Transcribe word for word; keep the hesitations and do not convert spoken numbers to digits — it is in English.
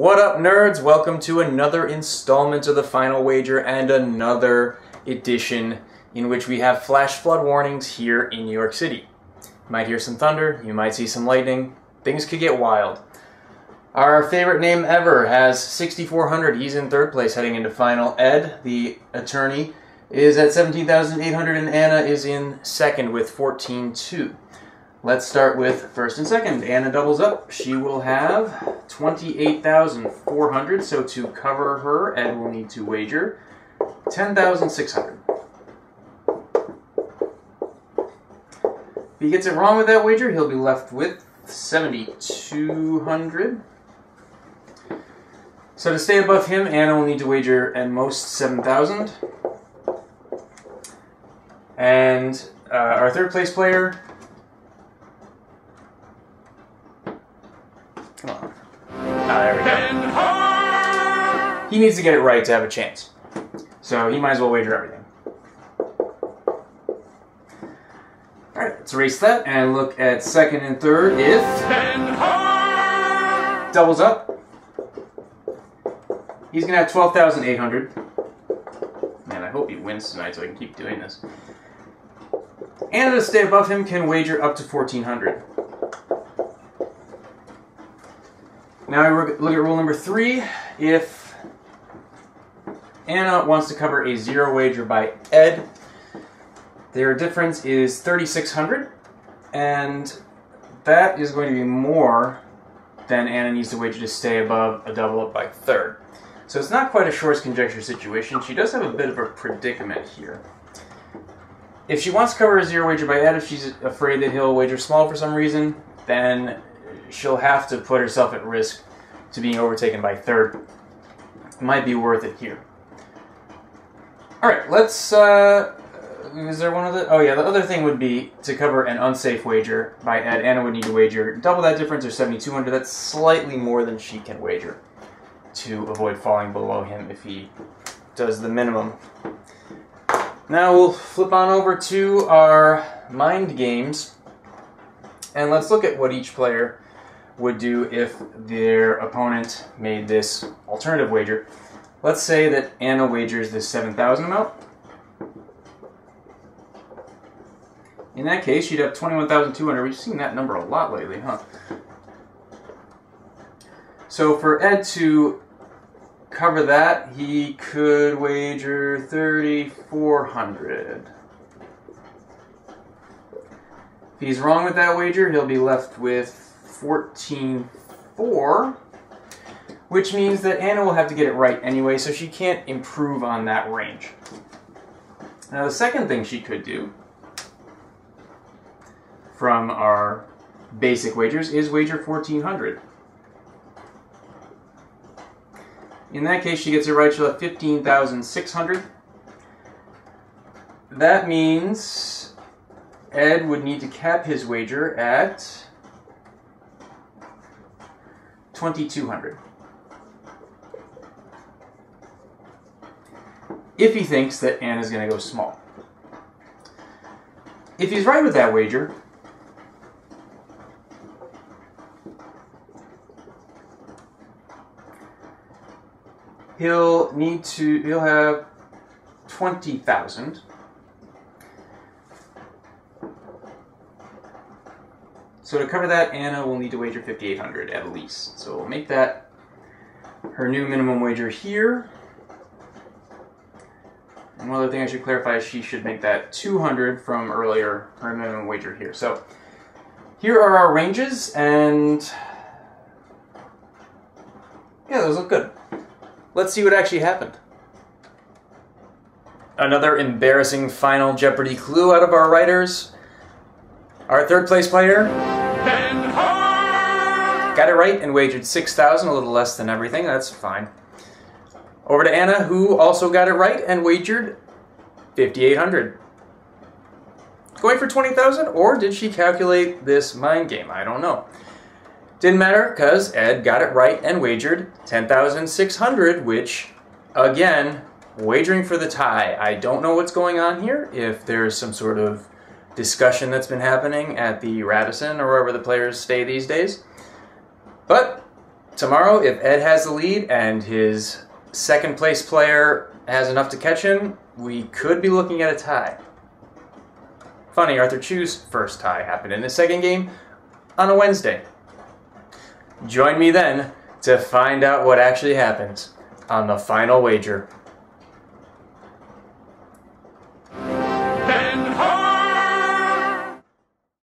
What up, nerds? Welcome to another installment of The Final Wager and another edition in which we have flash flood warnings here in New York City. You might hear some thunder, you might see some lightning, things could get wild. Our favorite name ever has sixty-four hundred, he's in third place heading into Final. Ed, the attorney, is at seventeen thousand eight hundred and Anna is in second with fourteen two. Let's start with first and second. Anna doubles up. She will have twenty-eight thousand four hundred, so to cover her, Ed will need to wager ten thousand six hundred. If he gets it wrong with that wager, he'll be left with seventy-two hundred. So to stay above him, Anna will need to wager at most seven thousand. And uh, our third place player... Come on. Ah, there we go. He needs to get it right to have a chance. So he might as well wager everything. Alright, let's erase that and look at second and third. If doubles up, he's going to have twelve thousand eight hundred. Man, I hope he wins tonight so I can keep doing this. Anna to stay above him can wager up to fourteen hundred. Now we look at rule number three. If Anna wants to cover a zero wager by Ed, their difference is thirty-six hundred, and that is going to be more than Anna needs to wager to stay above a double up by third. So it's not quite a Shor's conjecture situation. She does have a bit of a predicament here. If she wants to cover a zero wager by Ed, if she's afraid that he'll wager small for some reason, then she'll have to put herself at risk to being overtaken by third. It might be worth it here. Alright, let's, uh... is there one of the... Oh yeah, the other thing would be to cover an unsafe wager by Ed. Anna would need to wager double that difference, or seventy-two hundred. That's slightly more than she can wager to avoid falling below him if he does the minimum. Now we'll flip on over to our mind games, and let's look at what each player would do if their opponent made this alternative wager. Let's say that Anna wagers this seven thousand amount. In that case, she'd have twenty-one thousand two hundred. We've seen that number a lot lately, huh? So for Ed to cover that, he could wager thirty-four hundred. If he's wrong with that wager, he'll be left with fourteen four, which means that Anna will have to get it right anyway, so she can't improve on that range. Now the second thing she could do from our basic wagers is wager fourteen hundred. In that case, she gets it right, she'll have fifteen thousand six hundred. That means Ed would need to cap his wager at twenty-two hundred. If he thinks that Anna's going to go small. If he's right with that wager, he'll need to, he'll have twenty thousand. So to cover that, Anna will need to wager fifty-eight hundred at least. So we'll make that her new minimum wager here. And one other thing I should clarify is she should make that two hundred from earlier, her minimum wager here. So here are our ranges, and yeah, those look good. Let's see what actually happened. Another embarrassing Final Jeopardy clue out of our writers. Our third place player got it right and wagered six thousand, a little less than everything. That's fine. Over to Anna, who also got it right and wagered fifty-eight hundred. Going for twenty thousand, or did she calculate this mind game? I don't know. Didn't matter, because Ed got it right and wagered ten thousand six hundred, which, again, wagering for the tie. I don't know what's going on here, if there's some sort of discussion that's been happening at the Radisson or wherever the players stay these days. But tomorrow, if Ed has the lead and his second place player has enough to catch him, we could be looking at a tie. Funny, Arthur Chu's first tie happened in the second game on a Wednesday. Join me then to find out what actually happens on The Final Wager.